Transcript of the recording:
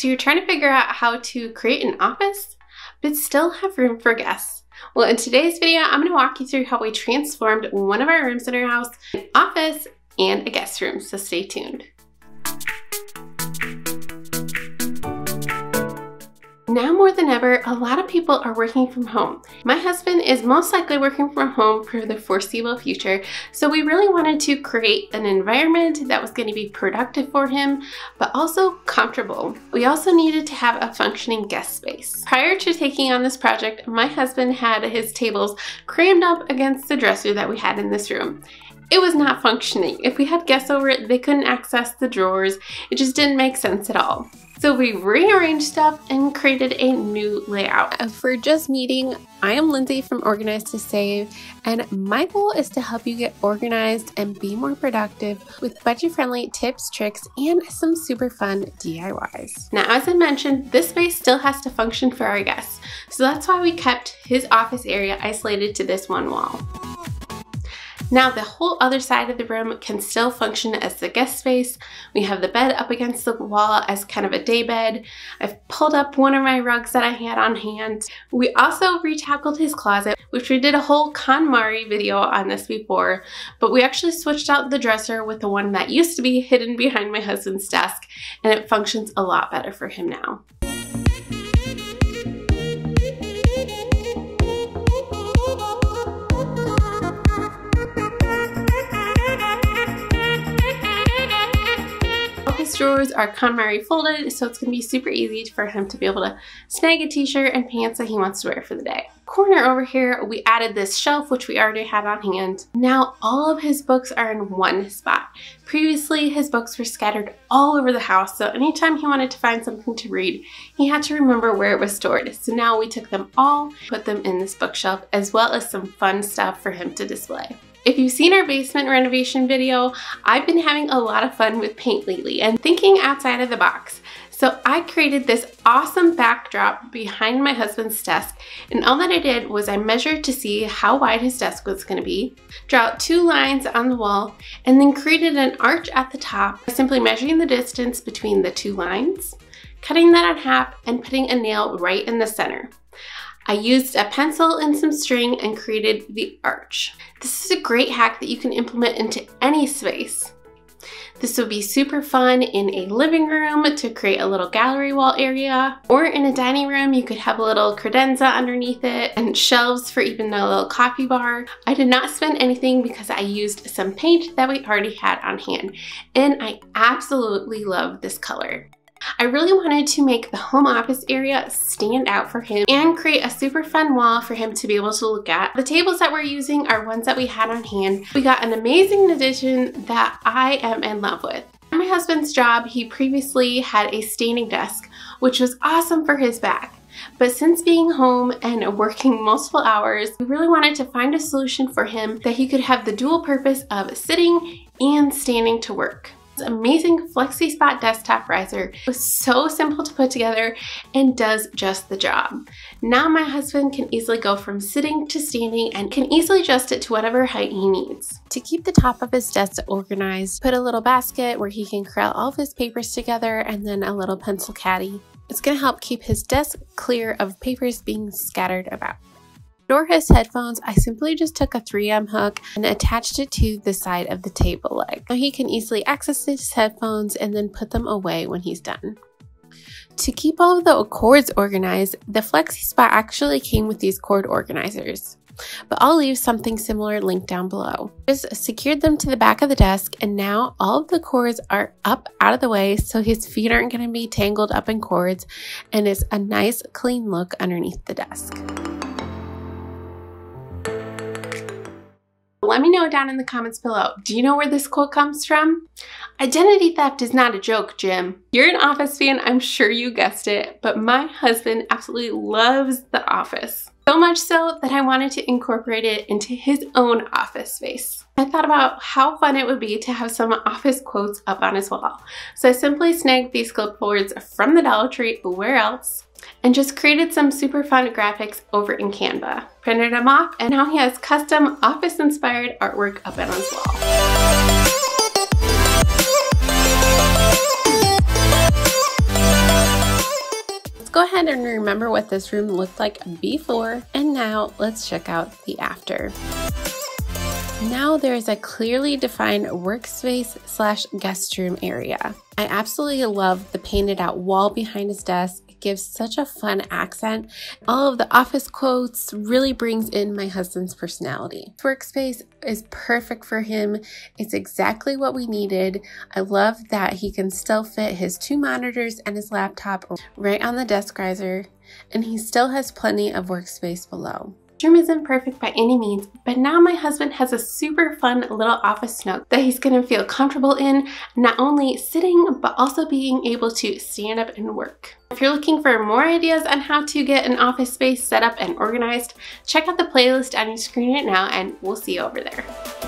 So you're trying to figure out how to create an office, but still have room for guests. Well, in today's video, I'm going to walk you through how we transformed one of our rooms in our house, an office and a guest room. So stay tuned. Now more than ever, a lot of people are working from home. My husband is most likely working from home for the foreseeable future, so we really wanted to create an environment that was going to be productive for him, but also comfortable. We also needed to have a functioning guest space. Prior to taking on this project, my husband had his tables crammed up against the dresser that we had in this room. It was not functioning. If we had guests over it, they couldn't access the drawers. It just didn't make sense at all. So we rearranged stuff and created a new layout. For just meeting, I am Lindsay from Organized to Save, and my goal is to help you get organized and be more productive with budget-friendly tips, tricks, and some super fun DIYs. Now, as I mentioned, this space still has to function for our guests. So that's why we kept his office area isolated to this one wall. Now the whole other side of the room can still function as the guest space. We have the bed up against the wall as kind of a day bed. I've pulled up one of my rugs that I had on hand. We also retackled his closet, which we did a whole KonMari video on this before, but we actually switched out the dresser with the one that used to be hidden behind my husband's desk, and it functions a lot better for him now. Drawers are KonMari folded, so it's going to be super easy for him to be able to snag a t-shirt and pants that he wants to wear for the day. Corner over here, we added this shelf, which we already had on hand. Now all of his books are in one spot. Previously, his books were scattered all over the house, so anytime he wanted to find something to read, he had to remember where it was stored. So now we took them all, put them in this bookshelf, as well as some fun stuff for him to display. If you've seen our basement renovation video, I've been having a lot of fun with paint lately and thinking outside of the box. So I created this awesome backdrop behind my husband's desk, and all that I did was I measured to see how wide his desk was going to be, drew out two lines on the wall, and then created an arch at the top by simply measuring the distance between the two lines, cutting that in half, and putting a nail right in the center. I used a pencil and some string and created the arch. This is a great hack that you can implement into any space. This would be super fun in a living room to create a little gallery wall area, or in a dining room you could have a little credenza underneath it and shelves for even a little coffee bar. I did not spend anything because I used some paint that we already had on hand, and I absolutely love this color. I really wanted to make the home office area stand out for him and create a super fun wall for him to be able to look at. The tables that we're using are ones that we had on hand. We got an amazing addition that I am in love with. At my husband's job, he previously had a standing desk, which was awesome for his back. But since being home and working multiple hours, we really wanted to find a solution for him that he could have the dual purpose of sitting and standing to work. This amazing FlexiSpot desktop riser was so simple to put together and does just the job. Now my husband can easily go from sitting to standing and can easily adjust it to whatever height he needs. To keep the top of his desk organized, put a little basket where he can corral all of his papers together, and then a little pencil caddy. It's going to help keep his desk clear of papers being scattered about. For his headphones, I simply just took a 3M hook and attached it to the side of the table leg. Now he can easily access his headphones and then put them away when he's done. To keep all of the cords organized, the FlexiSpot actually came with these cord organizers, but I'll leave something similar linked down below. Just secured them to the back of the desk, and now all of the cords are up out of the way so his feet aren't going to be tangled up in cords, and it's a nice clean look underneath the desk. Let me know down in the comments below, do you know where this quote comes from? Identity theft is not a joke, Jim. You're an Office fan, I'm sure you guessed it, but my husband absolutely loves The Office. So much so that I wanted to incorporate it into his own office space. I thought about how fun it would be to have some office quotes up on his wall. So I simply snagged these clipboards from the Dollar Tree, where else, and just created some super fun graphics over in Canva. Printed them off, and now he has custom office-inspired artwork up on his wall. go ahead and remember what this room looked like before, and now let's check out the after. Now there is a clearly defined workspace slash guest room area. I absolutely love the painted out wall behind his desk. It gives such a fun accent. All of the office quotes really brings in my husband's personality. This workspace is perfect for him. It's exactly what we needed. I love that he can still fit his two monitors and his laptop right on the desk riser, and he still has plenty of workspace below. This room isn't perfect by any means, but now my husband has a super fun little office nook that he's going to feel comfortable in, not only sitting, but also being able to stand up and work. If you're looking for more ideas on how to get an office space set up and organized, check out the playlist on your screen right now, and we'll see you over there.